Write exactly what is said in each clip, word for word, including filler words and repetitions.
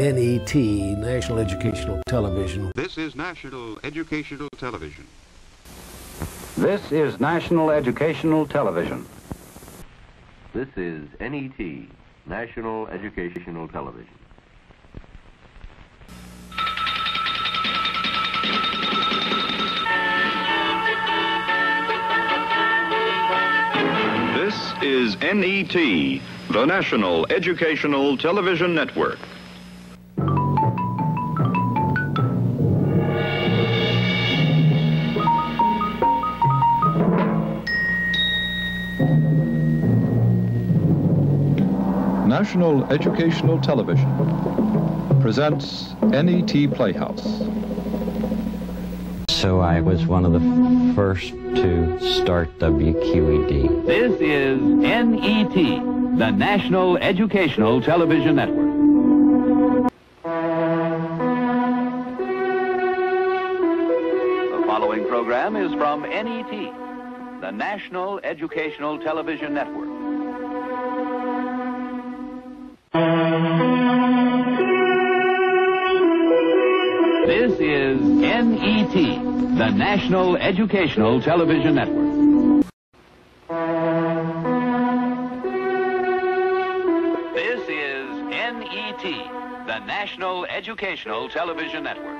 N E T, National Educational Television. This is National Educational Television. This is National Educational Television. This is N E T, National Educational Television. This is N E T, the National Educational Television Network. National Educational Television presents N E T Playhouse. So I was one of the first to start W Q E D. This is N E T, the National Educational Television Network. The following program is from N E T, the National Educational Television Network. This is N E T, the National Educational Television Network. This is N E T, the National Educational Television Network.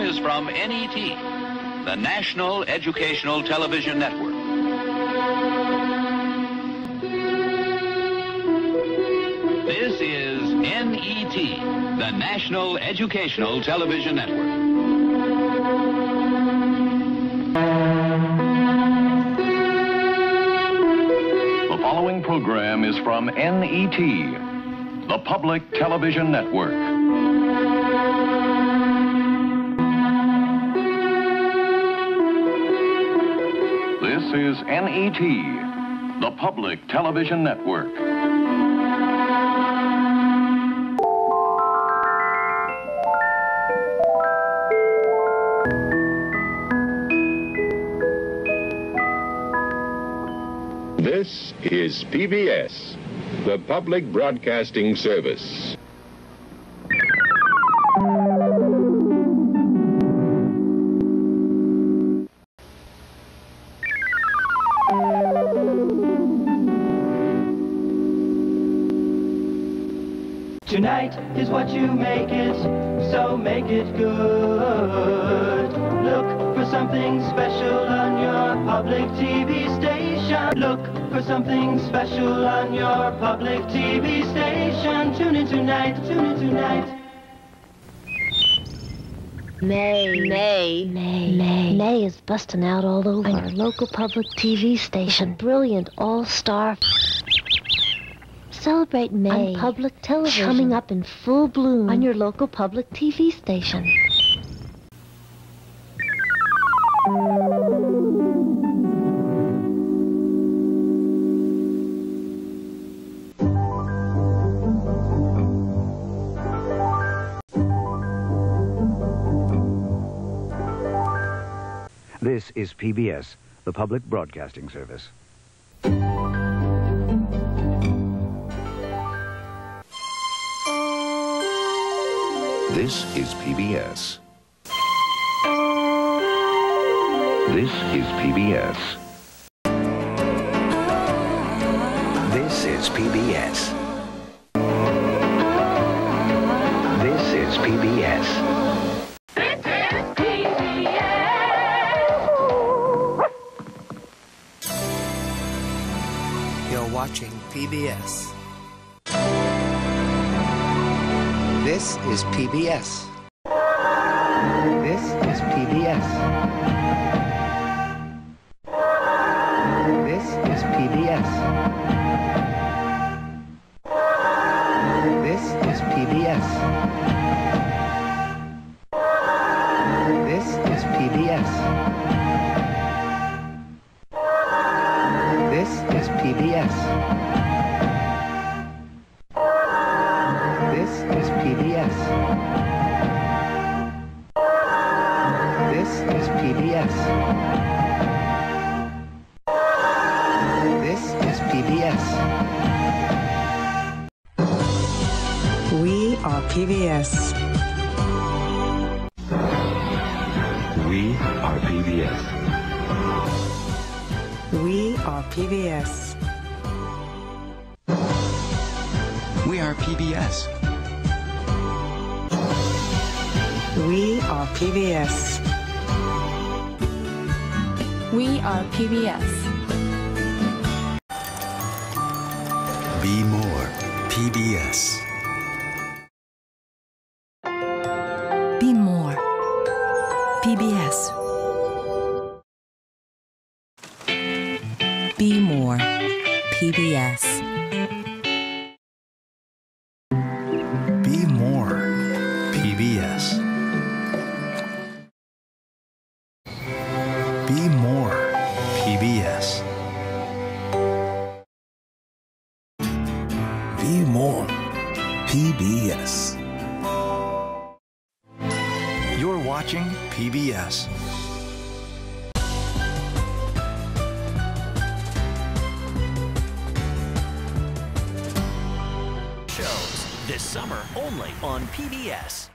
Is from N E T, the National Educational Television Network. This is N E T, the National Educational Television Network. The following program is from N E T, the Public Television Network. This is N E T, the Public Television Network. This is P B S, the Public Broadcasting Service. Tonight is what you make it, so make it good. Look for something special on your public T V station. Look for something special on your public T V station. Tune in tonight, tune in tonight. May, May, May, May. May is busting out all over on your local public T V station. Brilliant all-star. Celebrate May on public television. Coming up in full bloom on your local public T V station. This is P B S, the Public Broadcasting Service. This is P B S. This is P B S. This is P B S. This is P B S. This is P B S. You're watching P B S. This is P B S. This is P B S. This is P B S. This is P B S. This is P B S. This is P B S. P B S. This is P B S. We are P B S. We are P B S. We are P B S. We are P B S. We are P B S. We are P B S. Be more P B S. Be more P B S. Be more P B S. P B S. Shows this summer only on P B S.